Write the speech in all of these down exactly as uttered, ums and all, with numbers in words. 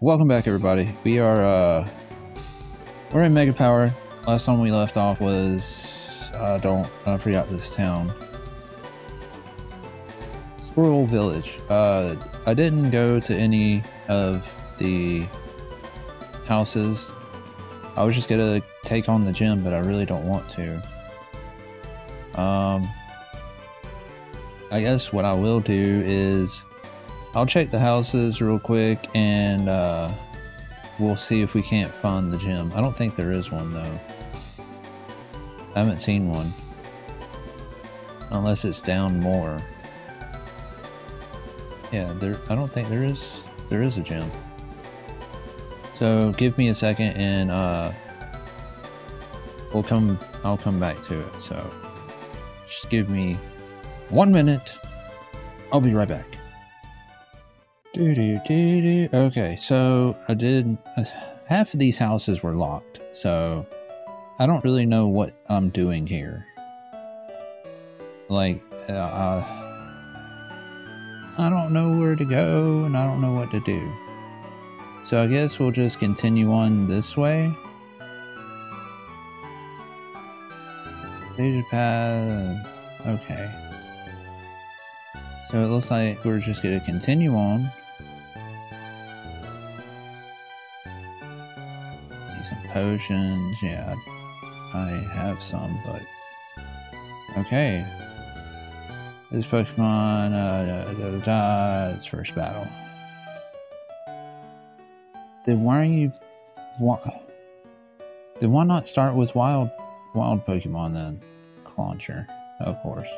Welcome back, everybody. We are uh we're in Mega Power. Last time we left off was I don't I forgot this town. Sorrel Village. Uh I didn't go to any of the houses. I was just gonna take on the gym, but I really don't want to. Um I guess what I will do is I'll check the houses real quick, and uh, we'll see if we can't find the gym. I don't think there is one, though. I haven't seen one. Unless it's down more. Yeah, there. I don't think there is there is a gym. So give me a second, and uh, we'll come. I'll come back to it. So just give me one minute. I'll be right back. Do, do, do, do. Okay, so I did uh, half of these houses were locked, so I don't really know what I'm doing here. Like, uh, I don't know where to go, and I don't know what to do. So I guess we'll just continue on this way. Okay. So it looks like we're just going to continue on. Potions, yeah, I have some, but okay. This Pokemon, uh, da, da, da, da, it's first battle. Then why are you? Why? Then why not start with wild, wild Pokemon then? Clauncher, of course.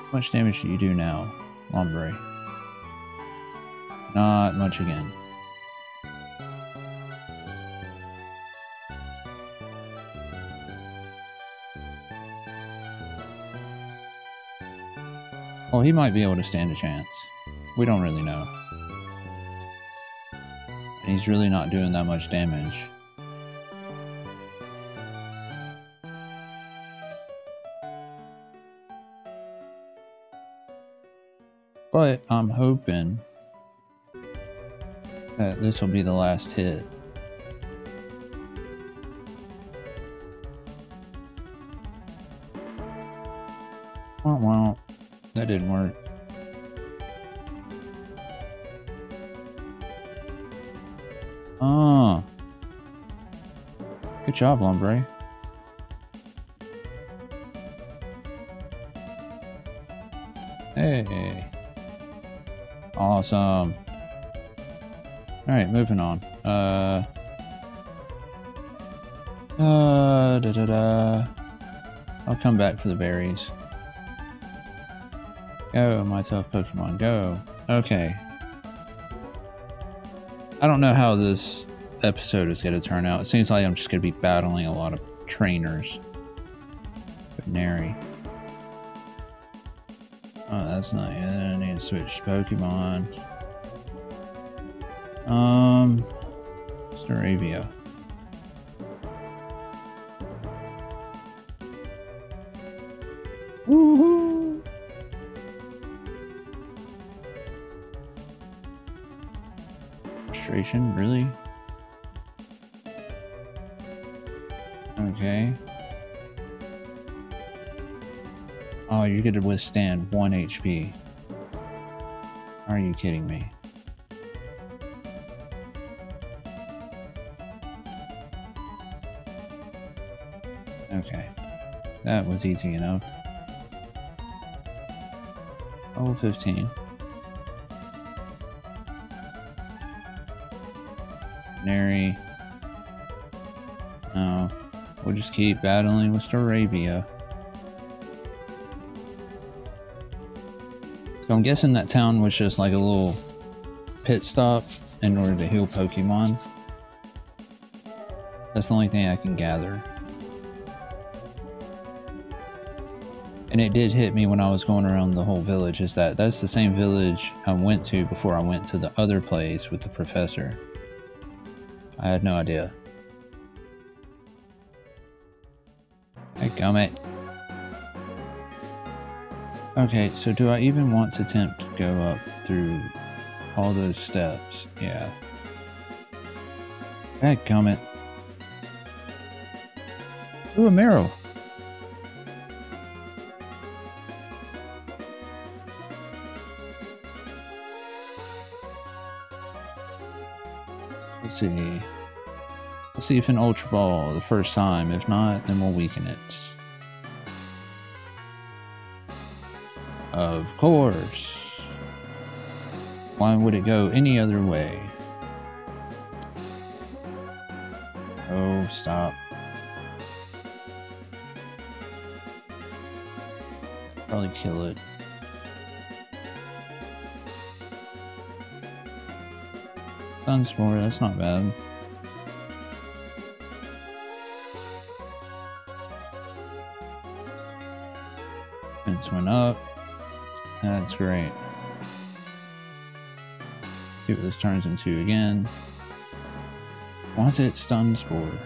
How much damage do you do now, Lombre? Not much again. Well, he might be able to stand a chance. We don't really know. He's really not doing that much damage. But I'm hoping that this will be the last hit. Wow, wow, that didn't work. Ah, good job, Lombre. Hey. Awesome. Alright, moving on. Uh, uh, da, da, da. I'll come back for the berries. Go, my tough Pokemon, go. Okay. I don't know how this episode is going to turn out. It seems like I'm just going to be battling a lot of trainers. But nary. Oh, that's not good. I need to switch Pokemon. Um, Staravia. Woohoo! Frustration, really? Okay. Oh, you're gonna withstand one H P. Are you kidding me? Okay. That was easy enough. Level fifteen. Canary. No. We'll just keep battling with Staravia. So I'm guessing that town was just like a little pit stop in order to heal Pokemon. That's the only thing I can gather. And it did hit me when I was going around the whole village, is that that's the same village I went to before I went to the other place with the professor. I had no idea. Hey, gummit. Okay, so do I even want to attempt to go up through all those steps? Yeah. Dadgummit. Ooh, a Marrow. Let's see. Let's see if an Ultra Ball the first time. If not, then we'll weaken it. Of course. Why would it go any other way? Oh, stop. Probably kill it. Sunspore, that's not bad. Fence went up. That's great. See what this turns into again. Why is it Sunspore?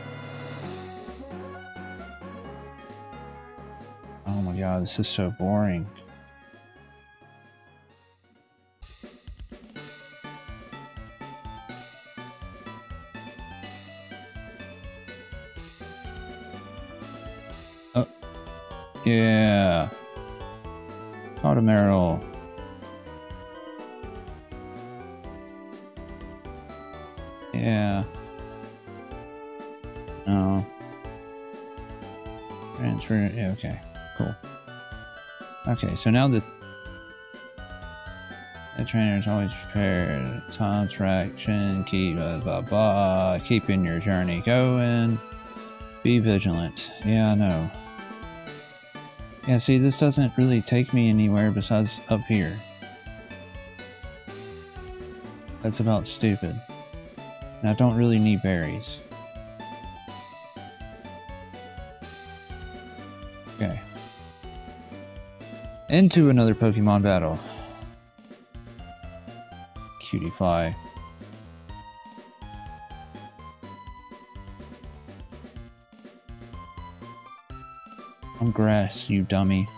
Oh my god, this is so boring. Oh. Yeah. Automeryl. Yeah. No. Transfer. Yeah, okay. Cool. Okay, so now the, the trainer is always prepared. Time traction. Keep blah blah blah. Keeping your journey going. Be vigilant. Yeah, I know. Yeah, see, this doesn't really take me anywhere besides up here. That's about stupid. And I don't really need berries. Okay. Into another Pokemon battle. Cutie Fly. On grass, you dummy.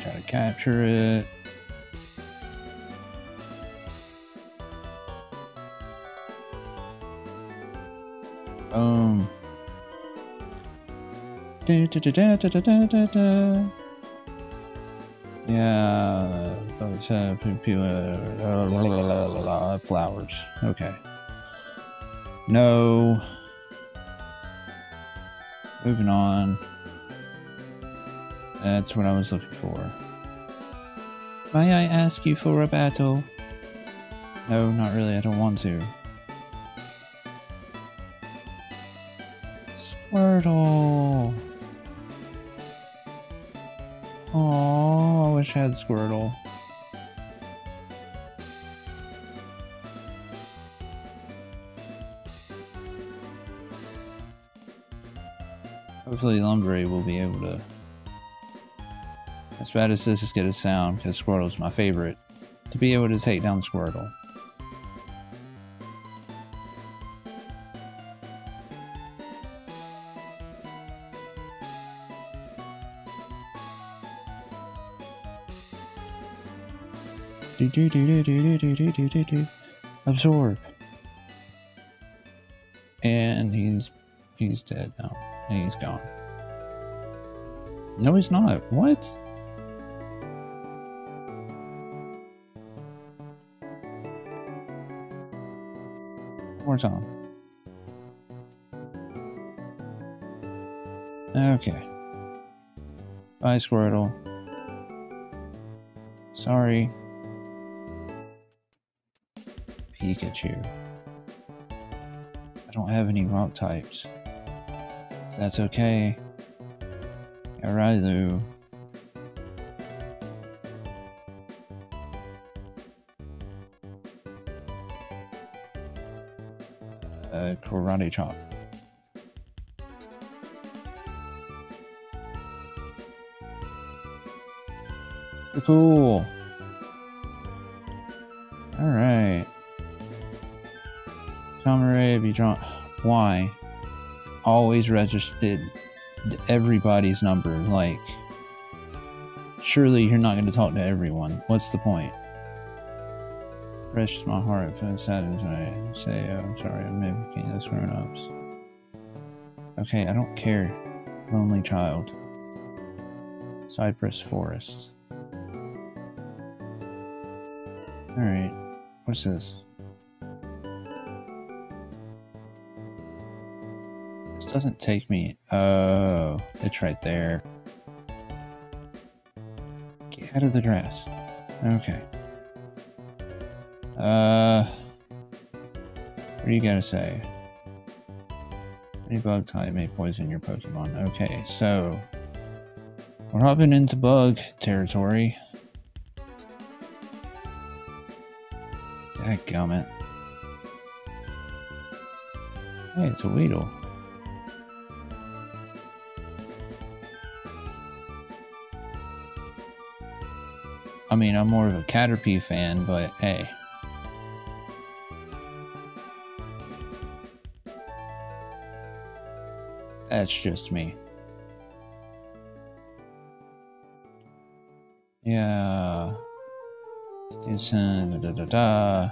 Try to capture it. Boom. Da, da, da, da, da, da, da, da. Yeah, but, uh, uh, la, la, la, la, la, flowers. Okay. No. Moving on. That's what I was looking for. May I ask you for a battle? No, not really. I don't want to. Squirtle. Oh, I wish I had Squirtle. Hopefully Lombre will be able to, as bad as this is gonna sound, because Squirtle's my favorite, to be able to take down Squirtle. Do, do, do, do, do, do, do, do, do. Absorb. And he's he's dead now. He's gone. No, he's not. What? One more time. Okay. Bye, Squirtle. Sorry. Pikachu. I don't have any rock types. That's okay. Arizu. Uh, karate chop. Cool, cool. Alright. Tomare be drawn. Why? Always registered everybody's number. Like, surely you're not going to talk to everyone. What's the point? Fresh my heart, but sad I say, oh, I'm sorry, I'm mimicking those grown ups. Okay, I don't care. Lonely child. Cypress forest. Alright, what's this? This doesn't take me. Oh, it's right there. Get out of the grass. Okay. Uh, what do you gotta say? Any bug type may poison your Pokemon. Okay, so we're hopping into bug territory. Dadgummit. Hey, it's a Weedle. I mean, I'm more of a Caterpie fan, but hey. That's just me. Yeah. It's uh, da, da, da, da.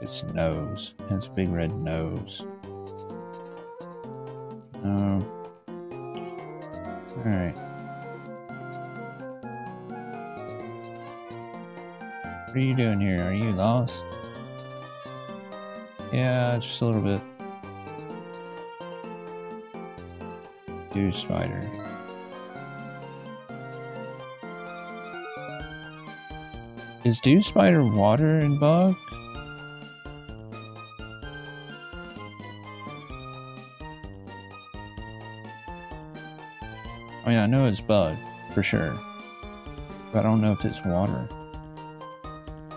It's nose. It's a big red nose. Um. All right. What are you doing here? Are you lost? Yeah, just a little bit. Dew spider. Is Dew spider water and bug? I mean, I know it's bug for sure, but I don't know if it's water.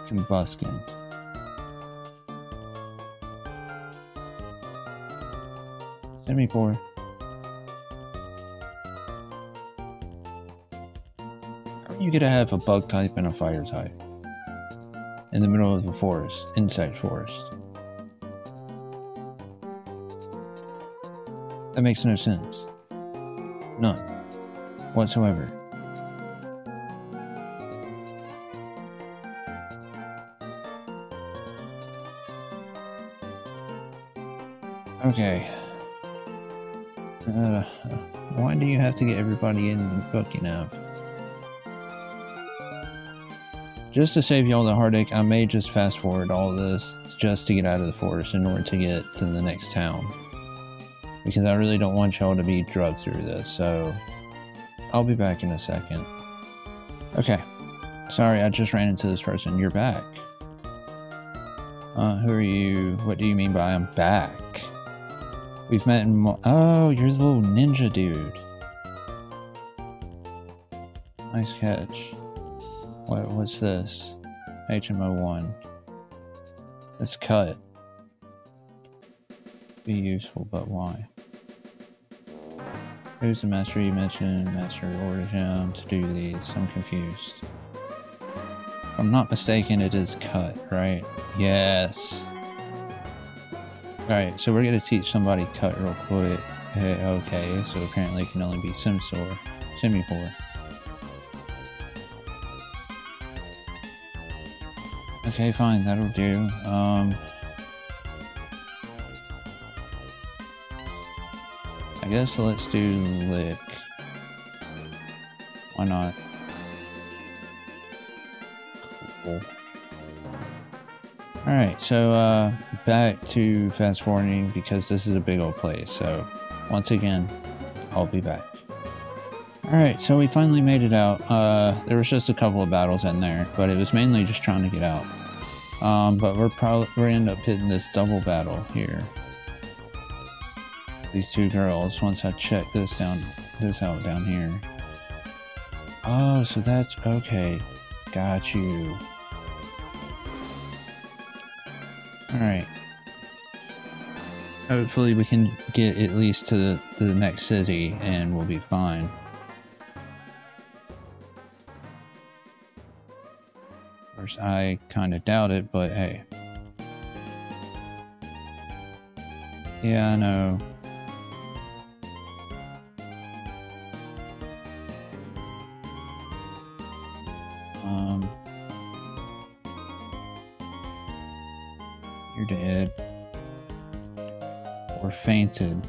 Combustion. Simipor. You gotta have a bug type and a fire type in the middle of the forest, insect forest. That makes no sense. None. Whatsoever. Okay. Uh, why do you have to get everybody in the cookie now? Just to save y'all the heartache, I may just fast forward all this just to get out of the forest in order to get to the next town. Because I really don't want y'all to be drugged through this, so I'll be back in a second. Okay. Sorry, I just ran into this person. You're back. Uh, who are you? What do you mean by I'm back? We've met in Mo- Oh, you're the little ninja dude. Nice catch. What, what's this? H M O one. Let's cut. Be useful, but why? Who's the master you mentioned? Master orders him to do these. I'm confused. If I'm not mistaken, it is cut, right? Yes. Alright, so we're gonna teach somebody cut real quick. Okay, so apparently it can only be Simsor. Simipor. Okay, fine, that'll do. Um, I guess let's do lick. Why not? Cool. Alright, so uh, back to fast forwarding because this is a big old place. So once again, I'll be back. Alright, so we finally made it out. Uh, there was just a couple of battles in there, but it was mainly just trying to get out. Um, but we're probably we're end up hitting this double battle here. These two girls. Once I check this down, this out down here. Oh, so that's okay. Got you. All right. Hopefully we can get at least to the, to the next city, and we'll be fine. course, I kind of doubt it, but hey. Yeah, I know. Um, you're dead. Or fainted.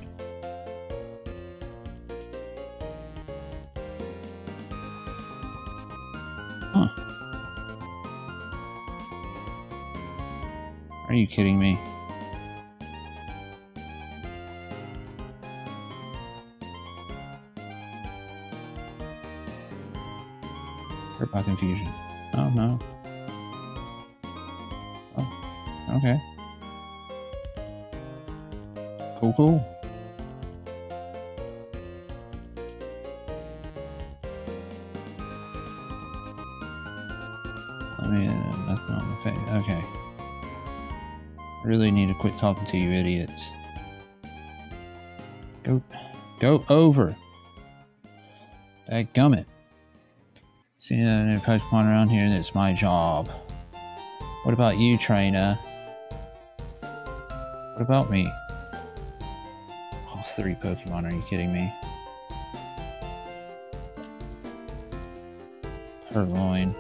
Huh. Are you kidding me? Hurt by confusion. Oh no. Oh, okay. Cool, cool. I mean, that's not my face. Okay. I really need to quit talking to you idiots. Go, go over. Dadgummit. Seeing that there's a Pokemon around here, that's my job. What about you, trainer? What about me? All three Pokemon, are you kidding me? Purrloin.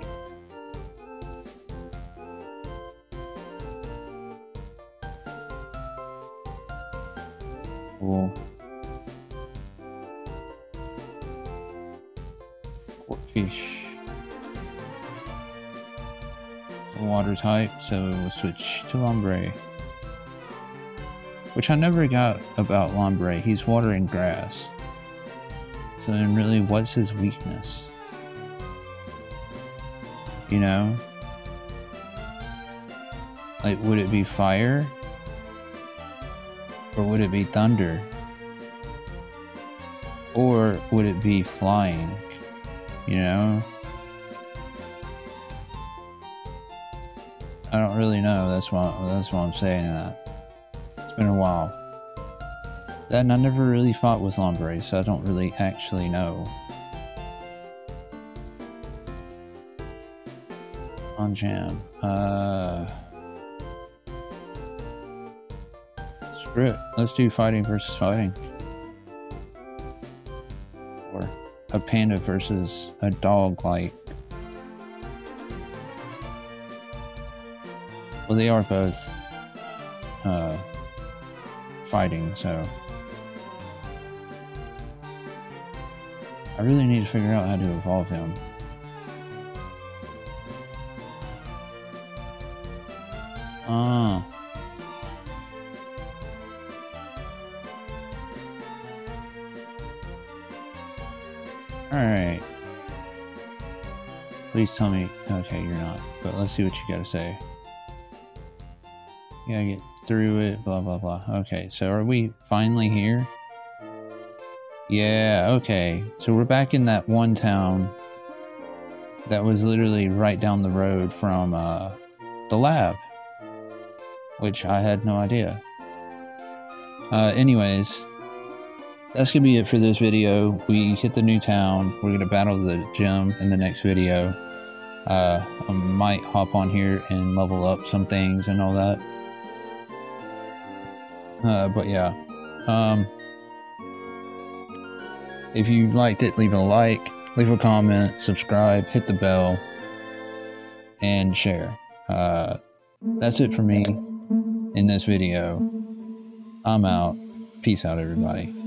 Cool. Corkfish. Water type, so we'll switch to Lombre, which I never got about Lombre. He's water and grass, so then really what's his weakness, you know? Like, would it be fire or would it be thunder or would it be flying, you know? I don't really know. That's why. That's why I'm saying that. It's been a while. Then I never really fought with Lombre, so I don't really actually know. On jam. Uh. Screw it. Let's do fighting versus fighting. Or a panda versus a dog, like. Well, they are both uh, fighting, so I really need to figure out how to evolve him. Ah. Alright. Please tell me. Okay, you're not. But let's see what you gotta say. Gotta get through it, blah blah blah. Okay, so are we finally here? Yeah, okay. So we're back in that one town that was literally right down the road from uh, the lab, which I had no idea. Uh, anyways, that's gonna be it for this video. We hit the new town. We're gonna battle the gym in the next video. Uh, I might hop on here and level up some things and all that. Uh, but yeah, um, if you liked it, leave a like, leave a comment, subscribe, hit the bell, and share. Uh, that's it for me in this video. I'm out. Peace out, everybody.